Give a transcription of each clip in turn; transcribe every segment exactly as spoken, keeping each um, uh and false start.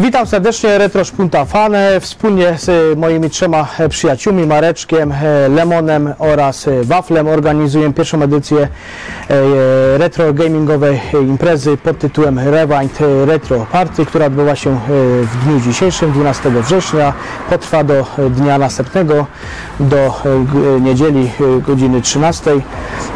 Witam serdecznie, Retrosz Punta Fane, wspólnie z moimi trzema przyjaciółmi, Mareczkiem, Lemonem oraz Waflem organizuję pierwszą edycję retro gamingowej imprezy pod tytułem Rewind Retro Party, która odbyła się w dniu dzisiejszym, dwunastego września, potrwa do dnia następnego, do niedzieli godziny trzynastej.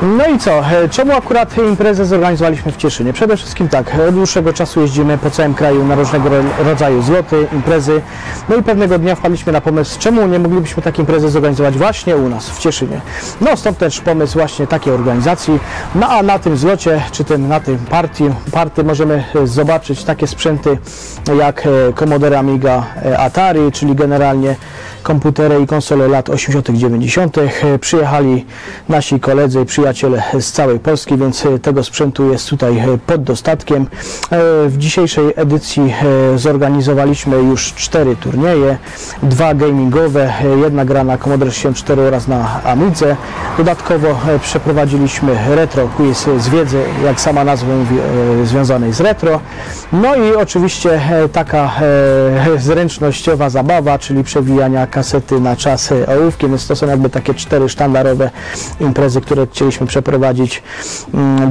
No i co, czemu akurat imprezę zorganizowaliśmy w Cieszynie? Przede wszystkim tak, od dłuższego czasu jeździmy po całym kraju na różnego rodzaju zloty, imprezy, no i pewnego dnia wpadliśmy na pomysł, czemu nie moglibyśmy takiej imprezy zorganizować właśnie u nas w Cieszynie. No stąd też pomysł właśnie takiej organizacji, no a na tym zlocie, czy tym, na tym party, party możemy zobaczyć takie sprzęty jak Commodore Amiga, Atari, czyli generalnie komputery i konsole lat osiemdziesiątych dziewięćdziesiątych. Przyjechali nasi koledzy i przyjaciele z całej Polski, więc tego sprzętu jest tutaj pod dostatkiem. W dzisiejszej edycji zorganizowaliśmy już cztery turnieje, dwa gamingowe, jedna gra na Commodore sześćdziesiąt cztery oraz na Amidze. Dodatkowo przeprowadziliśmy Retro Quiz z wiedzy, jak sama nazwa mówi, związanej z retro. No i oczywiście taka zręcznościowa zabawa, czyli przewijania kasety na czas ołówkiem, więc to są jakby takie cztery sztandarowe imprezy, które chcieliśmy przeprowadzić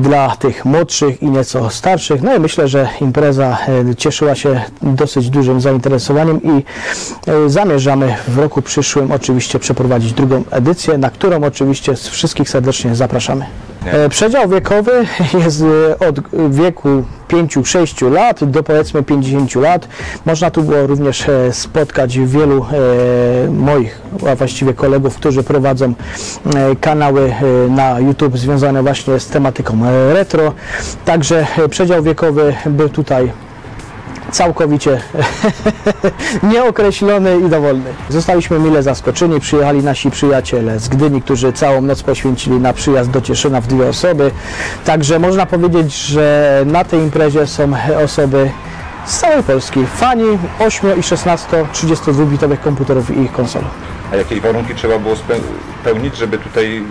dla tych młodszych i nieco starszych. No i myślę, że impreza cieszyła się dosyć dużym zainteresowaniem i zamierzamy w roku przyszłym oczywiście przeprowadzić drugą edycję, na którą oczywiście z wszystkich serdecznie zapraszamy. Przedział wiekowy jest od wieku pięciu do sześciu lat do powiedzmy pięćdziesięciu lat. Można tu było również spotkać wielu moich, a właściwie kolegów, którzy prowadzą kanały na YouTube związane właśnie z tematyką retro. Także przedział wiekowy był tutaj całkowicie nieokreślony i dowolny. Zostaliśmy mile zaskoczeni, przyjechali nasi przyjaciele z Gdyni, którzy całą noc poświęcili na przyjazd do Cieszyna w dwie osoby. Także można powiedzieć, że na tej imprezie są osoby z całej Polski, fani ośmiu i szesnastu-trzydziestu dwubitowych komputerów i ich konsol. A jakie warunki trzeba było spełnić, żeby tutaj y,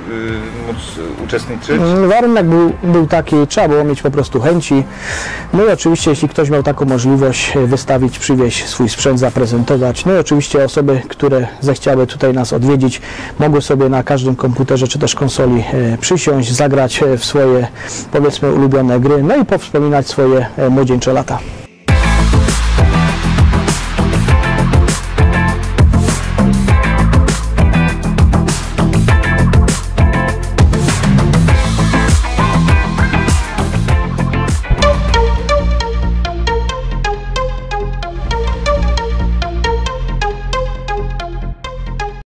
móc uczestniczyć? Warunek był, był taki, trzeba było mieć po prostu chęci. No i oczywiście, jeśli ktoś miał taką możliwość, wystawić, przywieźć swój sprzęt, zaprezentować. No i oczywiście osoby, które zechciały tutaj nas odwiedzić, mogły sobie na każdym komputerze czy też konsoli y, przysiąść, zagrać w swoje, powiedzmy, ulubione gry, no i powspominać swoje y, młodzieńcze lata.